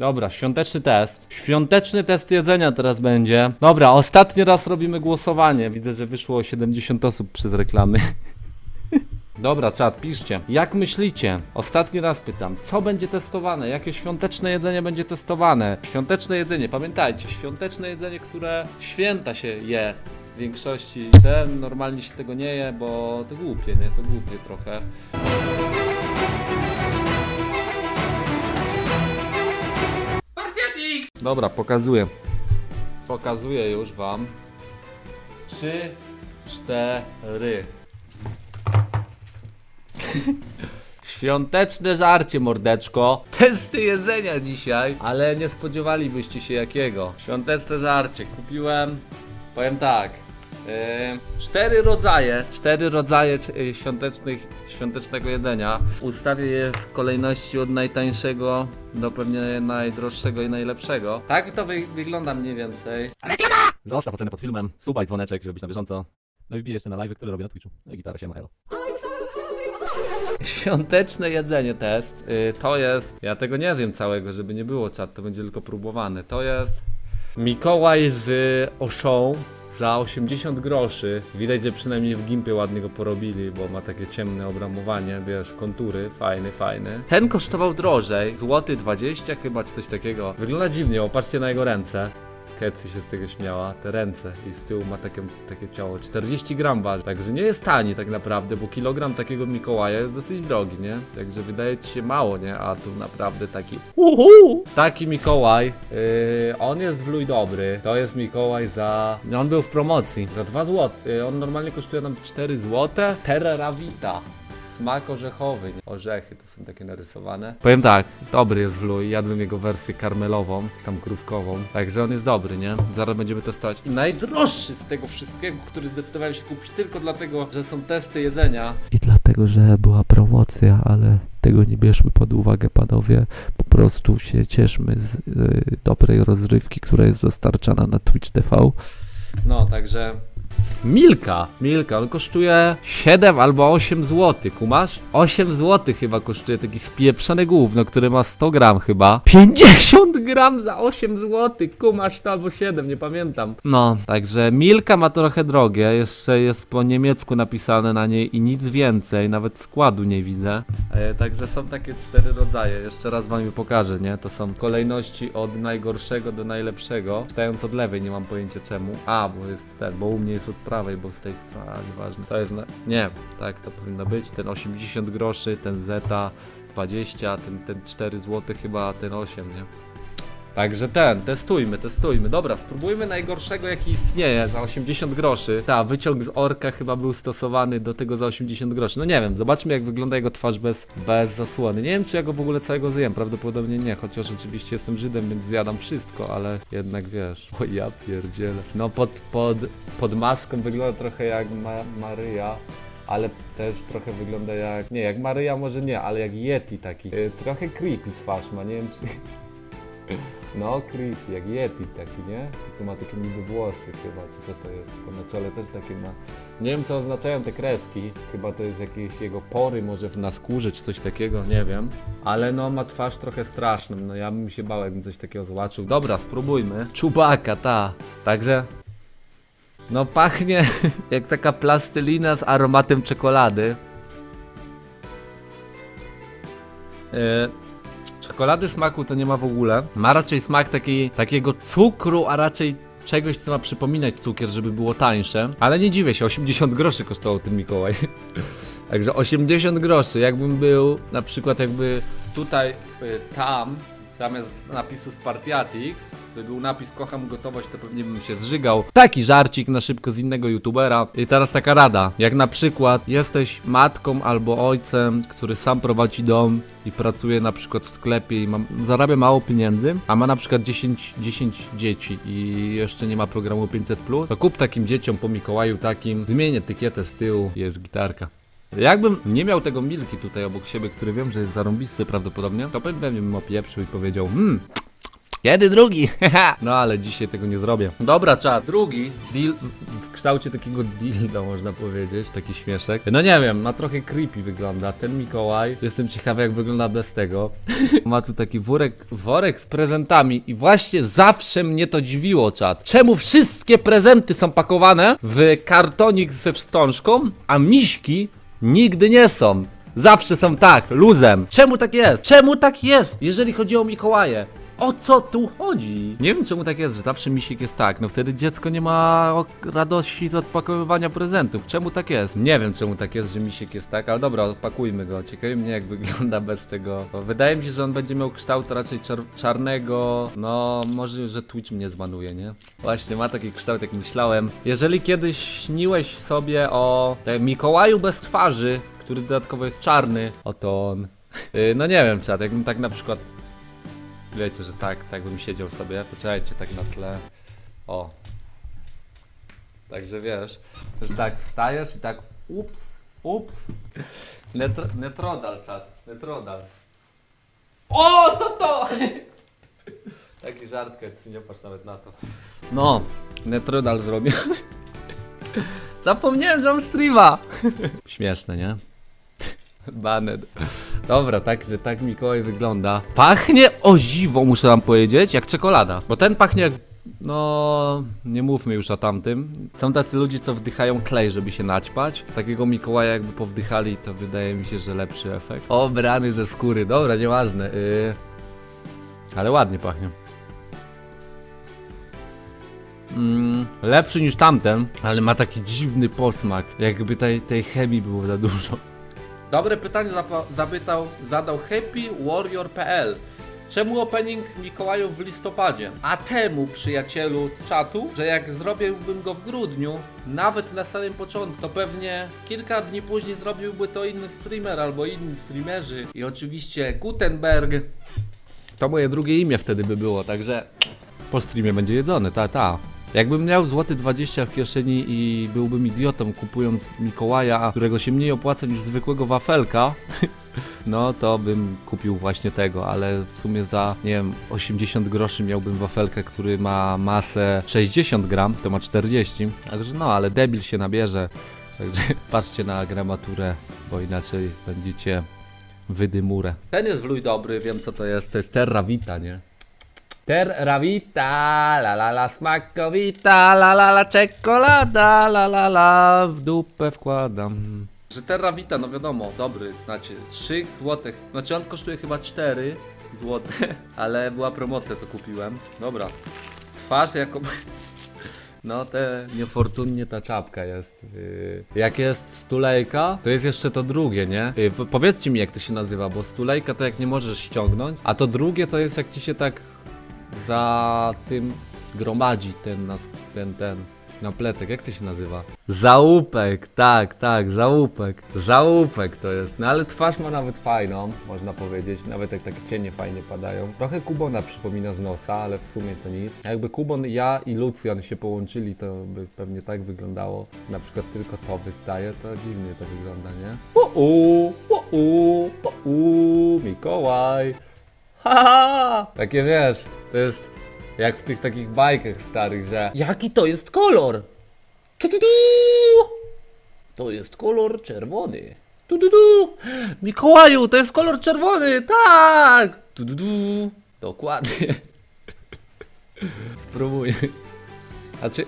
Dobra, świąteczny test. Świąteczny test jedzenia teraz będzie. Dobra, ostatni raz robimy głosowanie. Widzę, że wyszło 70 osób przez reklamy. Dobra, czat, piszcie. Jak myślicie? Ostatni raz pytam. Co będzie testowane? Jakie świąteczne jedzenie będzie testowane? Świąteczne jedzenie, pamiętajcie. Świąteczne jedzenie, które w święta się je. W większości ten normalnie się tego nie je, bo to głupie, nie? To głupie trochę. Spartiatix! Dobra, pokazuję. Pokazuję już wam. 3, 4. Świąteczne żarcie, mordeczko. Testy jedzenia dzisiaj, ale nie spodziewalibyście się jakiego. Świąteczne żarcie. Kupiłem, powiem tak, 4 rodzaje świątecznego jedzenia. Ustawię je w kolejności od najtańszego do pewnie najdroższego i najlepszego. Tak to wygląda mniej więcej. Zostaw ocenę pod filmem, suba i dzwoneczek, żeby być na bieżąco. No i wbij jeszcze na live, które robię na Twitchu. No i gitara się ma, elo. Świąteczne jedzenie test, to jest, ja tego nie zjem całego, żeby nie było czat, to będzie tylko próbowane. To jest Mikołaj z Auchan za 80 groszy. Widać, że przynajmniej w Gimpie ładnie go porobili, bo ma takie ciemne obramowanie, wiesz, kontury, fajny, fajny. Ten kosztował drożej, złoty 20 chyba, czy coś takiego. Wygląda dziwnie, opatrzcie na jego ręce. Kecy się z tego śmiała, te ręce i z tyłu ma takie ciało, 40 gram waży, także nie jest tani tak naprawdę, bo kilogram takiego Mikołaja jest dosyć drogi, nie? Także wydaje ci się mało, nie? A tu naprawdę taki taki Mikołaj, on jest w luj dobry, to jest Mikołaj za, on był w promocji, za 2 zł, on normalnie kosztuje nam 4 zł, Terravita. Smak orzechowy, orzechy to są takie narysowane. Powiem tak, dobry jest Wluj, jadłem jego wersję karmelową, czy tam krówkową. Także on jest dobry, nie? Zaraz będziemy testować. I najdroższy z tego wszystkiego, który zdecydowałem się kupić tylko dlatego, że są testy jedzenia. I dlatego, że była promocja, ale tego nie bierzmy pod uwagę, panowie. Po prostu się cieszmy z dobrej rozrywki, która jest dostarczana na Twitch TV. No, także... Milka, on kosztuje 7 albo 8 zł, kumasz? 8 zł chyba kosztuje taki spieprzony gówno, który ma 100 gram chyba. 50 gram za 8 zł, kumasz to albo 7, nie pamiętam. No, także Milka ma trochę drogie, jeszcze jest po niemiecku napisane na niej i nic więcej, nawet składu nie widzę. Także są takie 4 rodzaje, jeszcze raz wam je pokażę, nie? To są kolejności od najgorszego do najlepszego. Czytając od lewej, nie mam pojęcia czemu. A, bo jest ten, bo u mnie jest od prawej, bo z tej strony, ale nieważne. To jest, nie, tak to powinno być. Ten 80 groszy, ten zeta 20, ten 4 zł chyba, ten 8, nie? Także testujmy. Dobra, spróbujmy najgorszego, jaki istnieje za 80 groszy. Ta, wyciąg z orka chyba był stosowany do tego za 80 groszy. No nie wiem, zobaczmy jak wygląda jego twarz bez zasłony. Nie wiem, czy ja go w ogóle całego zjem, prawdopodobnie nie, chociaż oczywiście jestem Żydem, więc zjadam wszystko, ale jednak wiesz. O ja pierdzielę. No pod maską wygląda trochę jak Maryja. Ale też trochę wygląda jak, nie, jak Maryja może nie, ale jak Yeti taki. Trochę creepy twarz ma, nie wiem czy... No, creepy, jak Yeti taki, nie? I tu ma takie niby włosy chyba, czy co to jest? Bo na czole też takie ma... Nie wiem co oznaczają te kreski, chyba to jest jakieś jego pory może na skórze czy coś takiego, nie wiem. Ale no ma twarz trochę straszną, no ja bym się bał jakbym coś takiego zobaczył. Dobra, spróbujmy. Czubaka, ta. Także... No pachnie jak taka plastelina z aromatem czekolady. Czekolady smaku to nie ma w ogóle. Ma raczej smak takiego cukru, a raczej czegoś, co ma przypominać cukier, żeby było tańsze. Ale nie dziwię się, 80 groszy kosztował ten Mikołaj. Także 80 groszy, jakbym był, na przykład jakby tutaj, tam, zamiast napisu Spartiatix, to był napis kocham gotowość, to pewnie bym się zżygał. Taki żarcik na szybko z innego youtubera. I teraz taka rada, jak na przykład jesteś matką albo ojcem, który sam prowadzi dom i pracuje na przykład w sklepie i zarabia mało pieniędzy, a ma na przykład 10 dzieci i jeszcze nie ma programu 500+, to kup takim dzieciom po Mikołaju takim, zmień etykietę z tyłu, jest gitarka. Jakbym nie miał tego Milki tutaj obok siebie, który wiem, że jest zarąbisty prawdopodobnie, to pewnie bym opieprzył i powiedział Kiedy drugi? No ale dzisiaj tego nie zrobię. Dobra, czad. Drugi deal w kształcie takiego dildo, można powiedzieć. Taki śmieszek. No nie wiem, ma trochę creepy wygląda. Ten Mikołaj. Jestem ciekawy, jak wygląda bez tego. Ma tu taki worek z prezentami. I właśnie zawsze mnie to dziwiło, czad. Czemu wszystkie prezenty są pakowane w kartonik ze wstążką, a miśki nigdy nie są. Zawsze są tak, luzem. Czemu tak jest? Czemu tak jest, jeżeli chodzi o Mikołaje? O co tu chodzi? Nie wiem, czemu tak jest, że zawsze misiek jest tak. No wtedy dziecko nie ma radości z odpakowywania prezentów. Czemu tak jest? Nie wiem, czemu tak jest, że misiek jest tak. Ale dobra, odpakujmy go. Ciekawi mnie, jak wygląda bez tego. Wydaje mi się, że on będzie miał kształt raczej czarnego. No, może, że Twitch mnie zbanuje, nie? Właśnie, ma taki kształt, jak myślałem. Jeżeli kiedyś śniłeś sobie o Mikołaju bez twarzy, który dodatkowo jest czarny, oto on. No nie wiem, czad, jakbym tak na przykład... Wiecie, że tak bym siedział sobie. Poczekajcie, tak na tle. O. Także wiesz, że tak wstajesz i tak ups. Netrodal, czat, netrodal. O, co to? Taki żart, ty nie patrz nawet na to. No, netrodal zrobię. Zapomniałem, że mam streama. Śmieszne, nie? Banet. Dobra, także tak Mikołaj wygląda. Pachnie o dziwo, muszę wam powiedzieć, jak czekolada. Bo ten pachnie jak... No... Nie mówmy już o tamtym. Są tacy ludzie, co wdychają klej, żeby się naćpać. Takiego Mikołaja jakby powdychali, to wydaje mi się, że lepszy efekt. Obrany ze skóry, dobra, nieważne. Ale ładnie pachnie. Lepszy niż tamten, ale ma taki dziwny posmak. Jakby tej chemii było za dużo. Dobre pytanie zadał happywarrior.pl. Czemu opening Mikołajów w listopadzie? A temu, przyjacielu z czatu, że jak zrobiłbym go w grudniu, nawet na samym początku, to pewnie kilka dni później zrobiłby to inny streamer albo inni streamerzy. I oczywiście Gutenberg. To moje drugie imię wtedy by było, także po streamie będzie jedzony, ta. Jakbym miał złoty 20 w kieszeni i byłbym idiotą, kupując Mikołaja, którego się mniej opłaca niż zwykłego wafelka, no to bym kupił właśnie tego, ale w sumie za, nie wiem, 80 groszy miałbym wafelkę, który ma masę 60 gram, to ma 40, także no, ale debil się nabierze, także patrzcie na gramaturę, bo inaczej będziecie wydymurę. Ten jest w luj dobry, wiem co to jest Terravita, nie? Terravita, la smakowita, la czekolada, la w dupę wkładam. Że Terravita, no wiadomo, dobry, znacie, 3 zł, znaczy on kosztuje chyba 4 zł, ale była promocja, to kupiłem. Dobra, twarz jako... No te niefortunnie ta czapka jest. Jak jest stulejka, to jest jeszcze to drugie, nie? Powiedzcie mi, jak to się nazywa, bo stulejka to jak nie możesz ściągnąć, a to drugie to jest jak ci się tak... Za tym gromadzi ten napletek, jak to się nazywa? Załupek, tak, załupek to jest, no ale twarz ma nawet fajną, można powiedzieć, nawet jak takie cienie fajnie padają. Trochę Kubona przypomina z nosa, ale w sumie to nic. Jakby Kubon, ja i Lucjan się połączyli, to by pewnie tak wyglądało. Na przykład tylko to wystaje, to dziwnie to wygląda, nie? Mikołaj! Haha! Takie wiesz, to jest jak w tych takich bajkach starych, że jaki to jest kolor? To jest kolor czerwony. Mikołaju, to jest kolor czerwony, tak! Dokładnie. Spróbuję. Znaczy...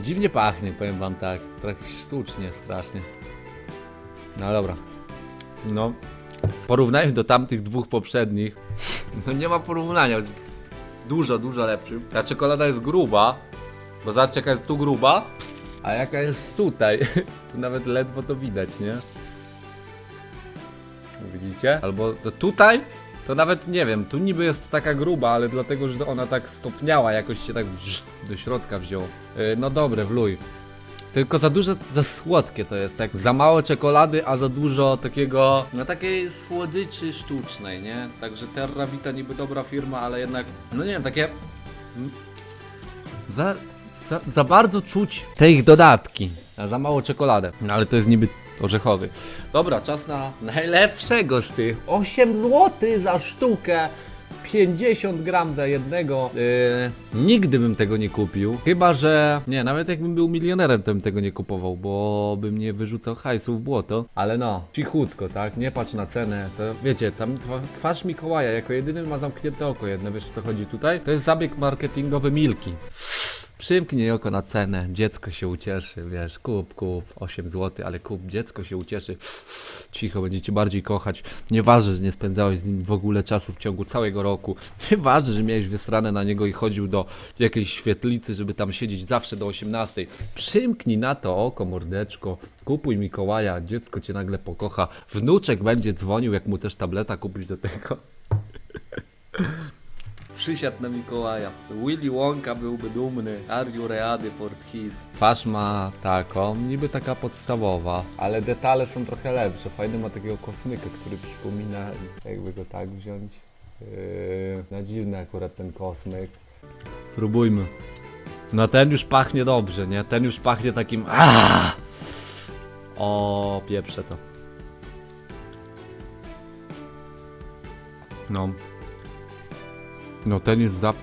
Dziwnie pachnie, powiem wam tak, trochę sztucznie strasznie. No dobra. No. Porównając do tamtych dwóch poprzednich, no nie ma porównania, jest dużo lepszy. Ta czekolada jest gruba, bo zobaczcie, jaka jest tu gruba, a jaka jest tutaj. Tu nawet ledwo to widać, nie? Widzicie? Albo to tutaj, to nawet nie wiem, tu niby jest taka gruba, ale dlatego, że ona tak stopniała, jakoś się tak do środka wziął. No dobre, wluj. Tylko za dużo, za słodkie to jest, tak, za mało czekolady, a za dużo takiego, no takiej słodyczy sztucznej, nie? Także Terravita niby dobra firma, ale jednak, no nie wiem, takie... Za bardzo czuć te ich dodatki, a za mało czekoladę, no ale to jest niby orzechowy. Dobra, czas na najlepszego z tych, 8 zł za sztukę. 50 gram za jednego. Nigdy bym tego nie kupił. Chyba że... Nie, nawet jakbym był milionerem, to bym tego nie kupował, bo bym nie wyrzucał hajsu w błoto. Ale no, cichutko, tak? Nie patrz na cenę. To wiecie, tam twarz Mikołaja jako jedyny ma zamknięte oko jedno. Wiesz, o co chodzi tutaj? To jest zabieg marketingowy Milki. Przymknij oko na cenę, dziecko się ucieszy, wiesz, kup, 8 zł, ale kup, dziecko się ucieszy, cicho, będzie cię bardziej kochać, nieważne, że nie spędzałeś z nim w ogóle czasu w ciągu całego roku, nieważne, że miałeś wysrane na niego i chodził do jakiejś świetlicy, żeby tam siedzieć zawsze do 18, przymknij na to oko, mordeczko, kupuj Mikołaja, dziecko cię nagle pokocha, wnuczek będzie dzwonił, jak mu też tableta kupić do tego. Przysiadł na Mikołaja. Willy Wonka byłby dumny. Are you ready for his? Twarz ma taką, niby taka podstawowa, ale detale są trochę lepsze. Fajny ma takiego kosmyka, który przypomina, jakby go tak wziąć. No dziwny akurat ten kosmyk. Próbujmy. No ten już pachnie dobrze, nie? Ten już pachnie takim... Aaaa! O, pieprze to. No. No ten jest za...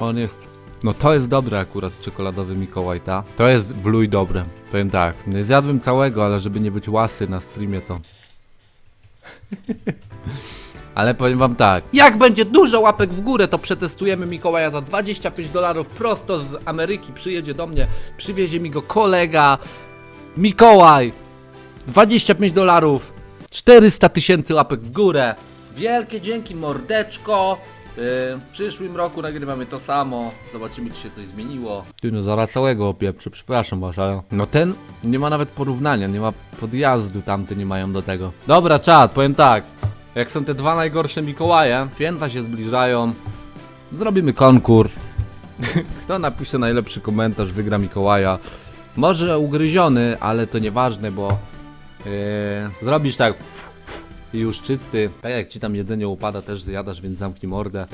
On jest... No to jest dobry akurat czekoladowy Mikołaj, ta. To jest w luj dobre. Powiem tak, nie zjadłem całego, ale żeby nie być łasy na streamie to... Ale powiem wam tak, jak będzie dużo łapek w górę, to przetestujemy Mikołaja za $25 prosto z Ameryki. Przyjedzie do mnie, przywiezie mi go kolega. Mikołaj! $25, 400 000 łapek w górę. Wielkie dzięki, mordeczko. W przyszłym roku nagrywamy to samo. Zobaczymy, czy się coś zmieniło. Ty, no zaraz całego opieprzy, przepraszam was, ale... No ten nie ma nawet porównania, nie ma podjazdu, tamty nie mają do tego. Dobra, czad, powiem tak. Jak są te dwa najgorsze Mikołaje, święta się zbliżają. Zrobimy konkurs. Kto napisze najlepszy komentarz, wygra Mikołaja. Może ugryziony, ale to nieważne, bo... zrobisz tak... I już czysty, tak jak ci tam jedzenie upada, też zjadasz, więc zamknij mordę.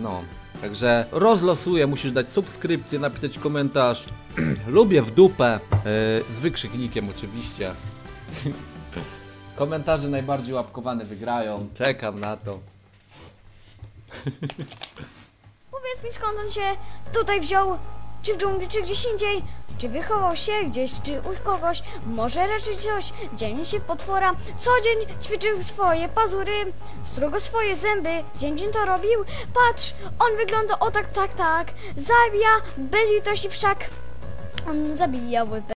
No, także rozlosuję, musisz dać subskrypcję, napisać komentarz. Lubię w dupę, z wykrzyknikiem oczywiście. Komentarze najbardziej łapkowane wygrają, czekam na to. Powiedz mi, skąd on się tutaj wziął? Czy w dżungli, czy gdzieś indziej? Czy wychował się gdzieś, czy u kogoś? Może raczej coś? Dzień się potwora. Co dzień ćwiczył swoje pazury, strugo swoje zęby. Dzień to robił. Patrz, on wygląda o tak. Zabija bez litości wszak. On zabijał.